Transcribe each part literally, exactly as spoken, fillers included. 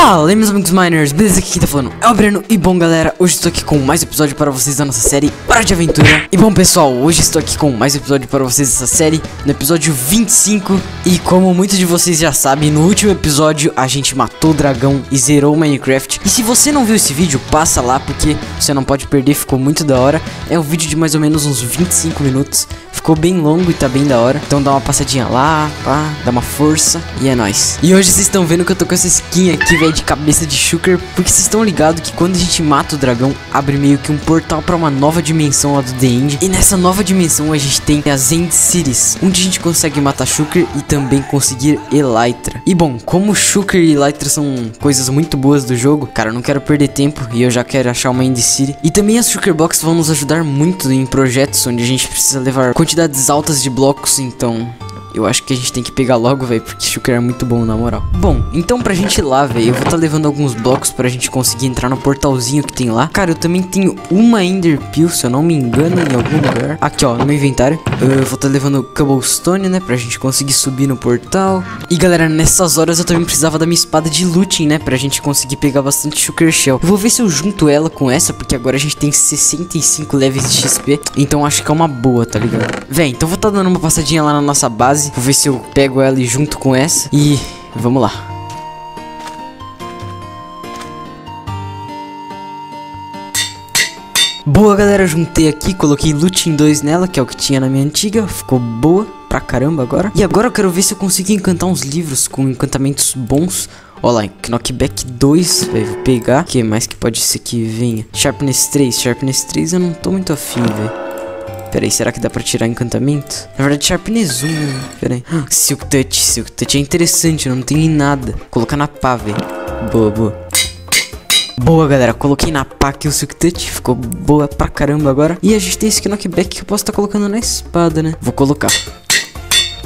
Fala, meus amigos miners, beleza? Aqui quem tá falando é o Breno. E bom, galera, hoje estou aqui com mais episódio para vocês da nossa série Hora de Aventura. E bom, pessoal, hoje estou aqui com mais episódio para vocês dessa série, no episódio vinte e cinco. E como muitos de vocês já sabem, no último episódio a gente matou o dragão e zerou o Minecraft. E se você não viu esse vídeo, passa lá, porque você não pode perder, ficou muito da hora. É um vídeo de mais ou menos uns vinte e cinco minutos, ficou bem longo e tá bem da hora. Então dá uma passadinha lá, pá, dá uma força e é nóis. E hoje vocês estão vendo que eu tô com essa skin aqui, velho, de cabeça de Shulker, porque vocês estão ligados que quando a gente mata o dragão, abre meio que um portal pra uma nova dimensão lá do The End. E nessa nova dimensão a gente tem as End Cities, onde a gente consegue matar Shulker e também conseguir Elytra. E bom, como Shulker e Elytra são coisas muito boas do jogo, cara, eu não quero perder tempo e eu já quero achar uma End City. E também as Shulker Box vão nos ajudar muito em projetos onde a gente precisa levar quantidades altas de blocos, então... eu acho que a gente tem que pegar logo, velho, porque Shulker é muito bom, na moral. Bom, então pra gente ir lá, velho, eu vou tá levando alguns blocos pra gente conseguir entrar no portalzinho que tem lá. Cara, eu também tenho uma Ender Pearl, se eu não me engano, em algum lugar. Aqui, ó, no meu inventário. Eu vou tá levando cobblestone, né, pra gente conseguir subir no portal. E, galera, nessas horas eu também precisava da minha espada de Looting, né, pra gente conseguir pegar bastante Shulker Shell. Eu vou ver se eu junto ela com essa, porque agora a gente tem sessenta e cinco levels de X P. Então acho que é uma boa, tá ligado? Véi, então vou tá dando uma passadinha lá na nossa base. Vou ver se eu pego ela e junto com essa. E vamos lá. Boa, galera, juntei aqui, coloquei Looting dois nela, que é o que tinha na minha antiga. Ficou boa pra caramba agora. E agora eu quero ver se eu consigo encantar uns livros com encantamentos bons. Olha lá, Knockback dois, velho, vou pegar. O que mais que pode ser que venha? Sharpness três, Sharpness três eu não tô muito afim, velho. Pera aí, será que dá pra tirar encantamento? Na verdade, Sharpness um, né? Pera aí. Ah, Silk Touch, Silk Touch é interessante, eu não tenho em nada. Vou colocar na pá, velho. Boa, boa. Boa, galera, coloquei na pá aqui o Silk Touch. Ficou boa pra caramba agora. E a gente tem esse knockback que eu posso estar tá colocando na espada, né? Vou colocar.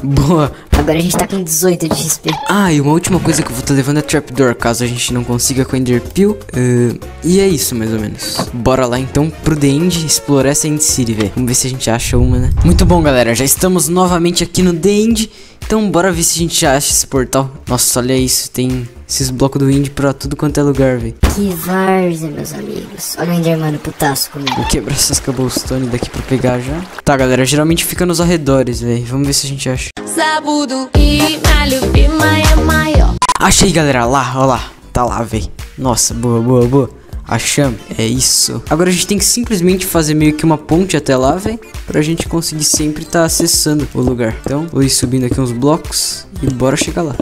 Boa. Agora a gente tá com dezoito de X P. Ah, e uma última coisa que eu vou tá levando é Trapdoor, caso a gente não consiga com a Ender Pearl. Uh, e é isso, mais ou menos. Bora lá, então, pro The End, explorar essa End City, velho. Vamos ver se a gente acha uma, né? Muito bom, galera. Já estamos novamente aqui no The End. Então, bora ver se a gente já acha esse portal. Nossa, olha isso. Tem esses blocos do End pra tudo quanto é lugar, velho. Que várzea, meus amigos. Olha o Ender, mano, putaço comigo. Vou quebrar essas cobblestone daqui pra pegar já. Tá, galera, geralmente fica nos arredores, velho. Vamos ver se a gente acha. Achei, galera, lá, ó lá. Tá lá, velho. Nossa, boa, boa, boa. Achamos, é isso. Agora a gente tem que simplesmente fazer meio que uma ponte até lá, velho, pra gente conseguir sempre tá acessando o lugar. Então, vou ir subindo aqui uns blocos e bora chegar lá.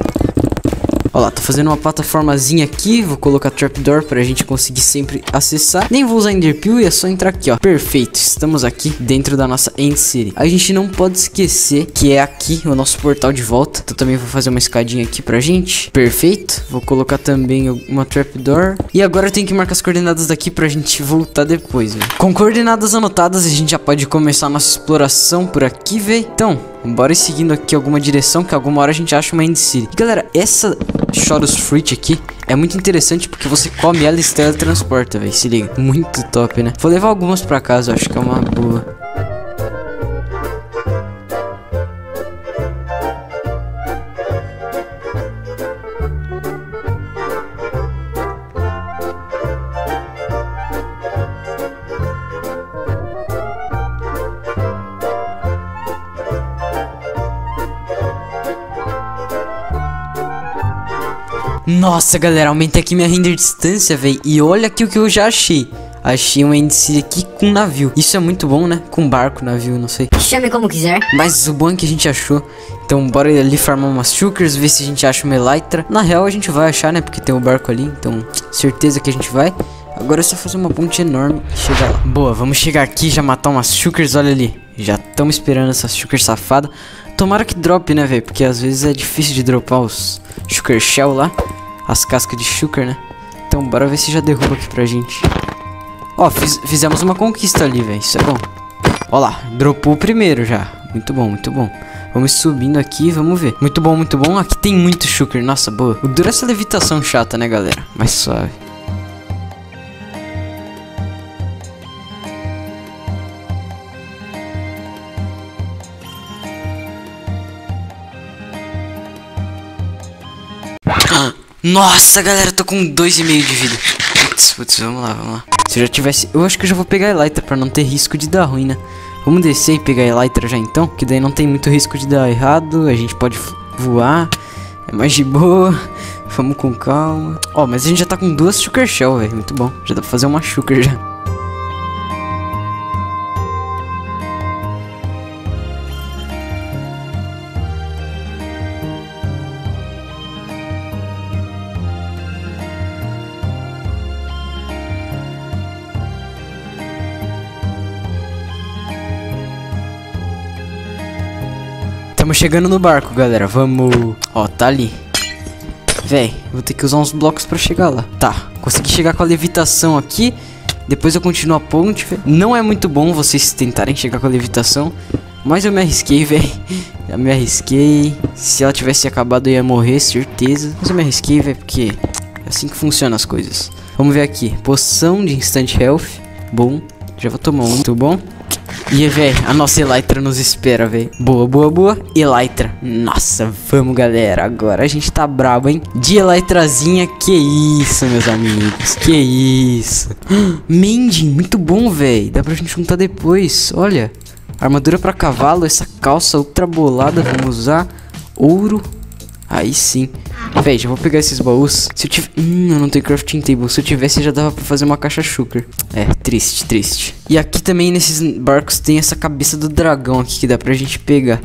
Ó lá, tô fazendo uma plataformazinha aqui. Vou colocar Trapdoor pra gente conseguir sempre acessar. Nem vou usar Ender Pearl e é só entrar aqui, ó. Perfeito, estamos aqui dentro da nossa End City. A gente não pode esquecer que é aqui o nosso portal de volta. Então também vou fazer uma escadinha aqui pra gente. Perfeito, vou colocar também uma Trapdoor. E agora eu tenho que marcar as coordenadas daqui pra gente voltar depois, véio. Com coordenadas anotadas a gente já pode começar a nossa exploração por aqui, véi. Então... bora ir seguindo aqui alguma direção, que alguma hora a gente acha uma End City. E, galera, essa Chorus Fruit aqui é muito interessante porque você come ela e se teletransporta, velho. Se liga. Muito top, né? Vou levar algumas pra casa, acho que é uma boa. Nossa, galera, aumentei aqui minha render distância, velho. E olha aqui o que eu já achei. Achei um End City aqui com navio. Isso é muito bom, né? Com barco, navio, não sei. Chame como quiser. Mas o bom é que a gente achou. Então bora ali farmar umas Shulkers, ver se a gente acha uma Elytra. Na real a gente vai achar, né? Porque tem o um barco ali, então certeza que a gente vai. Agora é só fazer uma ponte enorme e chegar lá. Boa, vamos chegar aqui e já matar umas Shulkers, olha ali. Já estamos esperando essas Shulkers safadas. Tomara que drop, né, velho? Porque às vezes é difícil de dropar os Shulker Shell lá. As cascas de Shulker, né? Então bora ver se já derruba aqui pra gente. Ó, fiz, fizemos uma conquista ali, velho. Isso é bom. Ó lá, dropou o primeiro já. Muito bom, muito bom. Vamos subindo aqui, vamos ver. Muito bom, muito bom. Aqui tem muito Shulker. Nossa, boa. O duro é essa levitação chata, né, galera? Mas suave. Nossa, galera, tô com dois e meio de vida. Putz, putz, vamos lá, vamos lá. Se eu já tivesse... Eu acho que eu já vou pegar a Elytra pra não ter risco de dar ruim, né? Vamos descer e pegar a Elytra já então, que daí não tem muito risco de dar errado. A gente pode voar. É mais de boa. Vamos com calma. Ó, oh, mas a gente já tá com duas Shulker Shell, velho. Muito bom. Já dá pra fazer uma Shulker já. Estamos chegando no barco, galera. Vamos... Ó, tá ali. Véi, vou ter que usar uns blocos pra chegar lá. Tá, consegui chegar com a levitação aqui. Depois eu continuo a ponte, véi. Não é muito bom vocês tentarem chegar com a levitação, mas eu me arrisquei, véi. Eu me arrisquei. Se ela tivesse acabado eu ia morrer, certeza. Mas eu me arrisquei, véi, porque é assim que funcionam as coisas. Vamos ver aqui. Poção de Instant Health. Bom, já vou tomar um. Muito bom. E, véi, a nossa Elytra nos espera, véi. Boa, boa, boa. Elytra. Nossa, vamos, galera. Agora a gente tá brabo, hein? De Elytrazinha. Que isso, meus amigos. Que isso. Mending, muito bom, véi. Dá pra gente juntar depois. Olha. Armadura pra cavalo. Essa calça ultra bolada. Vamos usar. Ouro. Aí sim. Véi, já vou pegar esses baús. Se eu tivesse... Hum, eu não tenho crafting table. Se eu tivesse, já dava pra fazer uma caixa shulker. É, triste, triste. E aqui também, nesses barcos, tem essa cabeça do dragão aqui que dá pra gente pegar.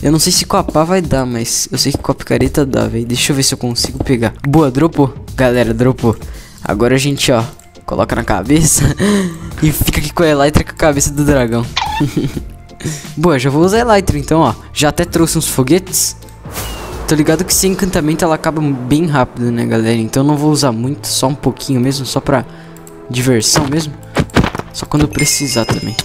Eu não sei se com a pá vai dar, mas eu sei que com a picareta dá, véi. Deixa eu ver se eu consigo pegar. Boa, dropou. Galera, dropou. Agora a gente, ó, coloca na cabeça e fica aqui com a Elytra com a cabeça do dragão. Boa, já vou usar a Elytra então, ó. Já até trouxe uns foguetes. Tô ligado que sem encantamento ela acaba bem rápido, né, galera? Então eu não vou usar muito, só um pouquinho mesmo, só pra diversão mesmo. Só quando eu precisar também.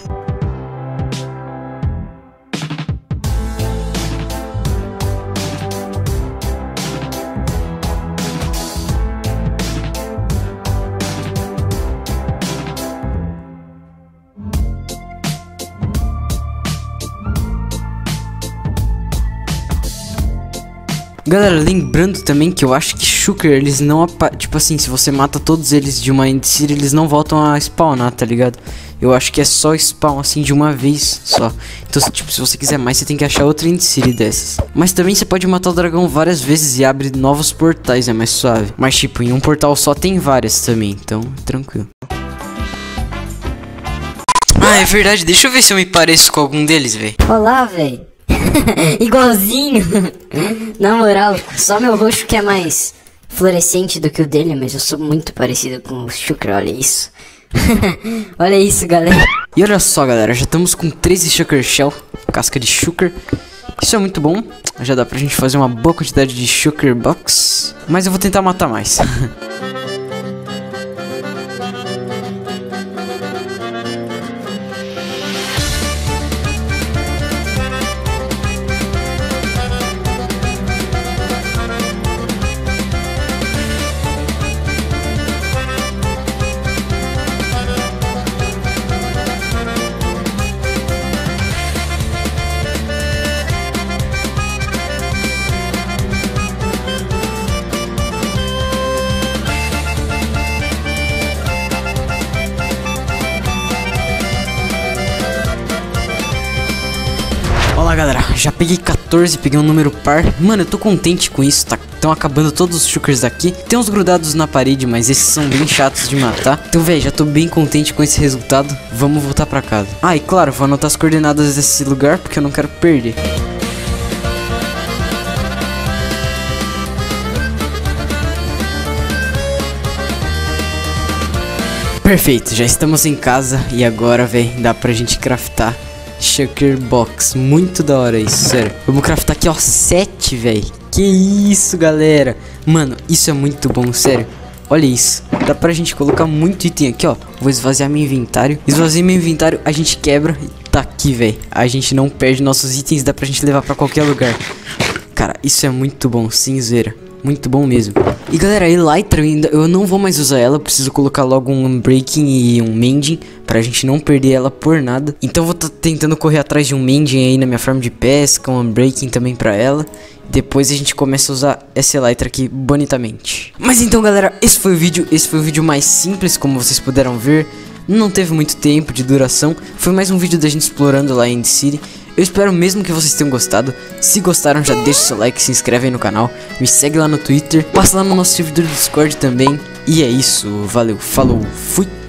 Galera, lembrando também que eu acho que Shulker, eles não... Tipo assim, se você mata todos eles de uma End City, eles não voltam a spawnar, tá ligado? Eu acho que é só spawn, assim, de uma vez só. Então, tipo, se você quiser mais, você tem que achar outra End City dessas. Mas também você pode matar o dragão várias vezes e abre novos portais, é mais suave. Mas, tipo, em um portal só tem várias também, então, tranquilo. Ah, é verdade, deixa eu ver se eu me pareço com algum deles, véi. Olá, véi. Igualzinho. Na moral, só meu roxo que é mais fluorescente do que o dele, mas eu sou muito parecido com o Shulker, olha isso. Olha isso, galera. E olha só, galera, já estamos com treze Shulker Shell, casca de Shulker. Isso é muito bom, já dá pra gente fazer uma boa quantidade de Shulker Box. Mas eu vou tentar matar mais. Galera, já peguei quatorze, peguei um número par. Mano, eu tô contente com isso, tá? Estão acabando todos os shulkers daqui. Tem uns grudados na parede, mas esses são bem chatos de matar. Então, velho, já tô bem contente com esse resultado. Vamos voltar pra casa. Ah, e claro, vou anotar as coordenadas desse lugar, porque eu não quero perder. Perfeito, já estamos em casa. E agora, velho, dá pra gente craftar Shulker Box, muito da hora isso, sério. Vamos craftar aqui, ó, sete, velho. Que isso, galera. Mano, isso é muito bom, sério. Olha isso, dá pra gente colocar muito item aqui, ó. Vou esvaziar meu inventário. Esvaziei meu inventário, a gente quebra e tá aqui, velho. A gente não perde nossos itens, dá pra gente levar pra qualquer lugar. Cara, isso é muito bom, cinzeira. Muito bom mesmo. E galera, a Elytra ainda, eu não vou mais usar ela. Eu preciso colocar logo um Unbreaking e um Mending pra gente não perder ela por nada. Então eu vou estar tentando correr atrás de um Mending aí na minha farm de pesca, um Unbreaking também pra ela. Depois a gente começa a usar essa Elytra aqui bonitamente. Mas então galera, esse foi o vídeo. Esse foi o vídeo mais simples, como vocês puderam ver. Não teve muito tempo de duração. Foi mais um vídeo da gente explorando lá em End City. Eu espero mesmo que vocês tenham gostado. Se gostaram, já deixa o seu like, se inscreve aí no canal, me segue lá no Twitter, passa lá no nosso servidor do Discord também. E é isso, valeu, falou, fui!